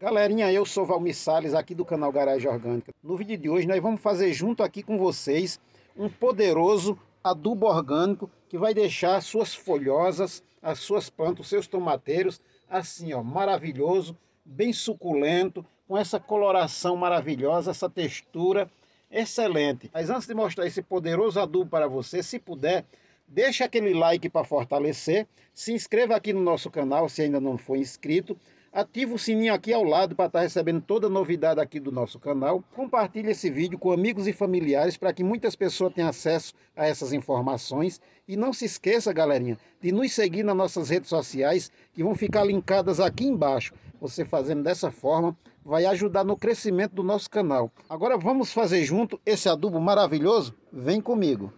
Galerinha, eu sou Valmir Sales, aqui do canal Garagem Orgânica. No vídeo de hoje nós vamos fazer junto aqui com vocês um poderoso adubo orgânico que vai deixar suas folhosas, as suas plantas, os seus tomateiros assim, ó, maravilhoso, bem suculento, com essa coloração maravilhosa, essa textura excelente. Mas antes de mostrar esse poderoso adubo para você, se puder, deixa aquele like para fortalecer, se inscreva aqui no nosso canal se ainda não for inscrito, ativa o sininho aqui ao lado para estar recebendo toda novidade aqui do nosso canal. Compartilhe esse vídeo com amigos e familiares para que muitas pessoas tenham acesso a essas informações. E não se esqueça, galerinha, de nos seguir nas nossas redes sociais, que vão ficar linkadas aqui embaixo. Você fazendo dessa forma vai ajudar no crescimento do nosso canal. Agora vamos fazer junto esse adubo maravilhoso? Vem comigo!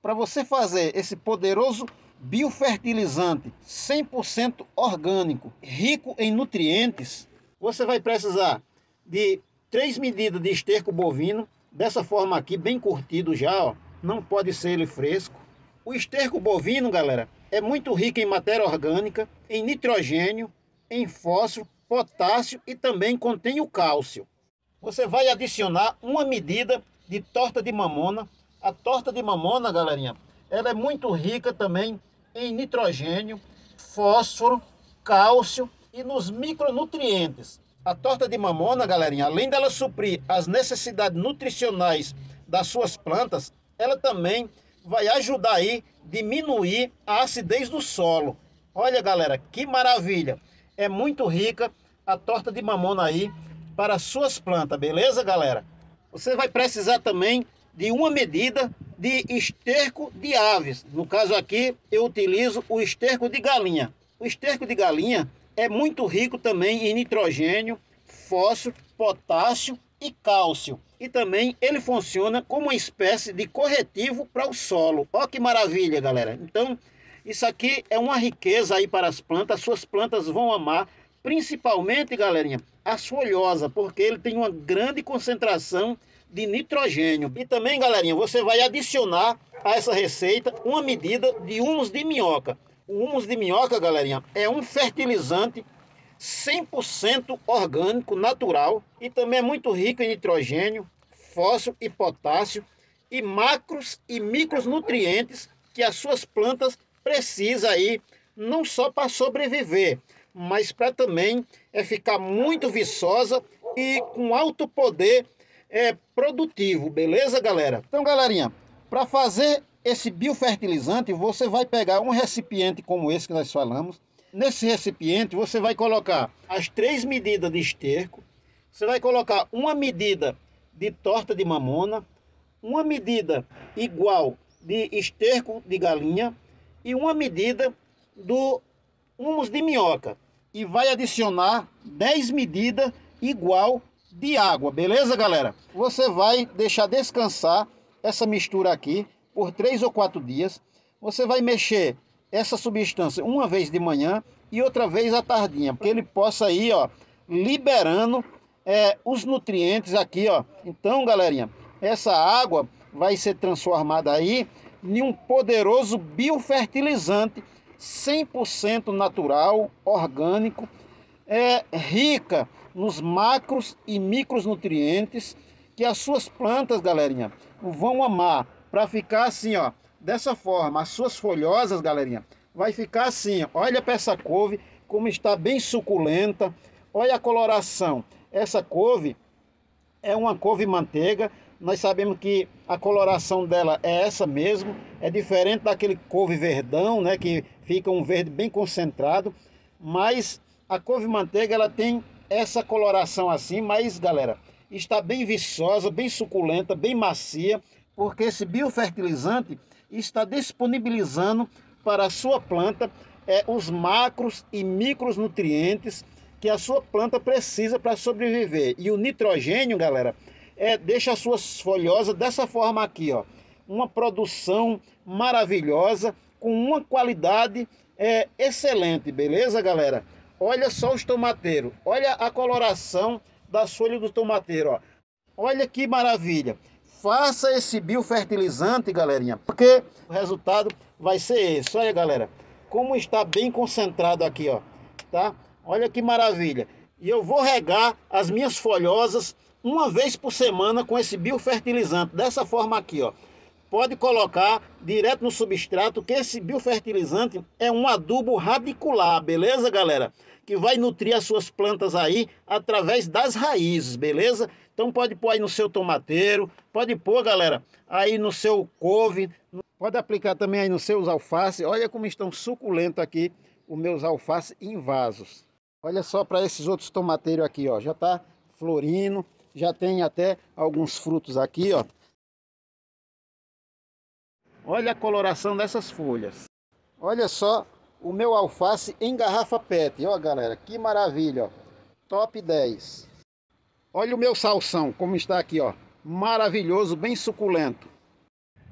Para você fazer esse poderoso biofertilizante 100% orgânico, rico em nutrientes, você vai precisar de 3 medidas de esterco bovino, dessa forma aqui, bem curtido já, ó, não pode ser ele fresco. O esterco bovino, galera, é muito rico em matéria orgânica, em nitrogênio, em fósforo, potássio e também contém o cálcio. Você vai adicionar 1 medida de torta de mamona. A torta de mamona, galerinha, ela é muito rica também em nitrogênio, fósforo, cálcio e nos micronutrientes. A torta de mamona, galerinha, além dela suprir as necessidades nutricionais das suas plantas, ela também vai ajudar aí a diminuir a acidez do solo. Olha, galera, que maravilha! É muito rica a torta de mamona aí para as suas plantas, beleza, galera? Você vai precisar também de 1 medida de esterco de aves. No caso aqui, eu utilizo o esterco de galinha. O esterco de galinha é muito rico também em nitrogênio, fósforo, potássio e cálcio. E também ele funciona como uma espécie de corretivo para o solo. Olha que maravilha, galera! Então, isso aqui é uma riqueza aí para as plantas. As suas plantas vão amar, principalmente, galerinha, as folhosas, porque ele tem uma grande concentração de nitrogênio. E também, galerinha, você vai adicionar a essa receita 1 medida de humus de minhoca. O humus de minhoca, galerinha, é um fertilizante 100% orgânico, natural, e também é muito rico em nitrogênio, fósforo e potássio, e macros e micronutrientes que as suas plantas precisam aí, não só para sobreviver, mas para também ficar muito viçosa e com alto poder produtivo, beleza, galera? Então, galerinha, para fazer esse biofertilizante, você vai pegar um recipiente como esse que nós falamos. Nesse recipiente, você vai colocar as 3 medidas de esterco, você vai colocar 1 medida de torta de mamona, 1 medida igual de esterco de galinha e 1 medida do humus de minhoca. E vai adicionar 10 medidas igual de água, beleza, galera? Você vai deixar descansar essa mistura aqui por 3 ou 4 dias. Você vai mexer essa substância uma vez de manhã e outra vez à tardinha, porque ele possa ir, ó, liberando os nutrientes aqui, ó. Então, galerinha, essa água vai ser transformada aí em um poderoso biofertilizante 100% natural, orgânico, rica nos macros e micronutrientes que as suas plantas, galerinha, vão amar, para ficar assim, ó, dessa forma. As suas folhosas, galerinha, vai ficar assim, ó. Olha para essa couve como está bem suculenta, olha a coloração. Essa couve é uma couve manteiga, nós sabemos que a coloração dela é essa mesmo, é diferente daquele couve verdão, né, que fica um verde bem concentrado, mas a couve-manteiga, ela tem essa coloração assim, mas, galera, está bem viçosa, bem suculenta, bem macia, porque esse biofertilizante está disponibilizando para a sua planta os macros e micronutrientes que a sua planta precisa para sobreviver. E o nitrogênio, galera, deixa as suas folhosas dessa forma aqui, ó, uma produção maravilhosa, com uma qualidade excelente, beleza, galera? Olha só os tomateiros, olha a coloração das folhas do tomateiro, ó. Olha que maravilha! Faça esse biofertilizante, galerinha, porque o resultado vai ser esse. Olha, galera, como está bem concentrado aqui, ó, tá? Olha que maravilha! E eu vou regar as minhas folhosas uma vez por semana com esse biofertilizante. Dessa forma aqui, ó. Pode colocar direto no substrato, que esse biofertilizante é um adubo radicular, beleza, galera? Que vai nutrir as suas plantas aí através das raízes, beleza? Então pode pôr aí no seu tomateiro, pode pôr, galera, aí no seu couve, pode aplicar também aí nos seus alfaces. Olha como estão suculentos aqui os meus alfaces em vasos. Olha só para esses outros tomateiros aqui, ó, já tá florindo, já tem até alguns frutos aqui, ó. Olha a coloração dessas folhas. Olha só o meu alface em garrafa PET. Ó, galera, que maravilha, ó. Top 10. Olha o meu salsão, como está aqui, ó. Maravilhoso, bem suculento.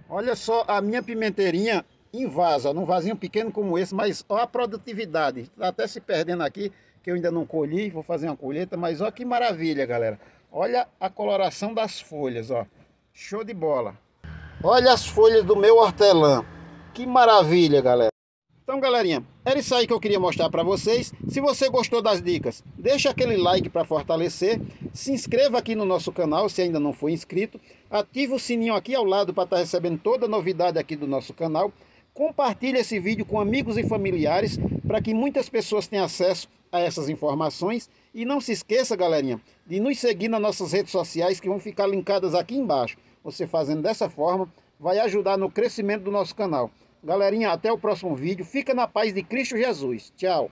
Olha só a minha pimenteirinha em vaso, ó, num vasinho pequeno como esse, mas ó a produtividade. Está até se perdendo aqui, que eu ainda não colhi, vou fazer uma colheita, mas ó que maravilha, galera. Olha a coloração das folhas, ó. Show de bola. Olha as folhas do meu hortelã, que maravilha, galera. Então, galerinha, era isso aí que eu queria mostrar para vocês. Se você gostou das dicas, deixa aquele like para fortalecer. Se inscreva aqui no nosso canal, se ainda não for inscrito. Ativa o sininho aqui ao lado para estar recebendo toda a novidade aqui do nosso canal. Compartilhe esse vídeo com amigos e familiares para que muitas pessoas tenham acesso a essas informações. E não se esqueça, galerinha, de nos seguir nas nossas redes sociais que vão ficar linkadas aqui embaixo. Você fazendo dessa forma vai ajudar no crescimento do nosso canal. Galerinha, até o próximo vídeo. Fica na paz de Cristo Jesus. Tchau.